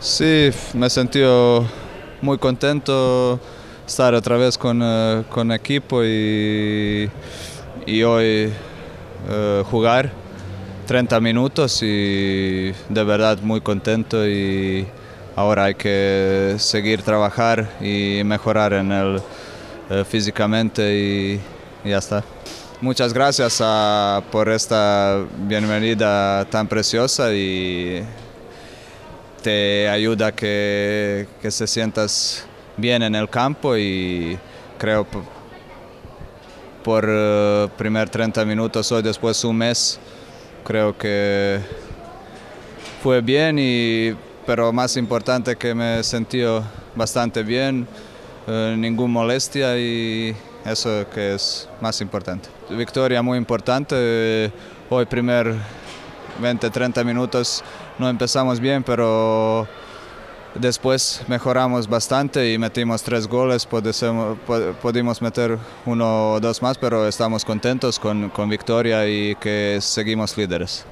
Sí, me he sentido muy contento estar otra vez con equipo y hoy jugar 30 minutos y de verdad muy contento y ahora hay que seguir trabajar y mejorar en el físicamente y ya está. Muchas gracias por esta bienvenida tan preciosa y te ayuda que se sientas bien en el campo y creo por primer 30 minutos hoy después un mes creo que fue bien pero más importante que me sentí bastante bien, ninguna molestia y eso que es más importante. Victoria muy importante, hoy primer 20-30 minutos no empezamos bien, pero después mejoramos bastante y metimos 3 goles, pudimos meter 1 o 2 más, pero estamos contentos con victoria y que seguimos líderes.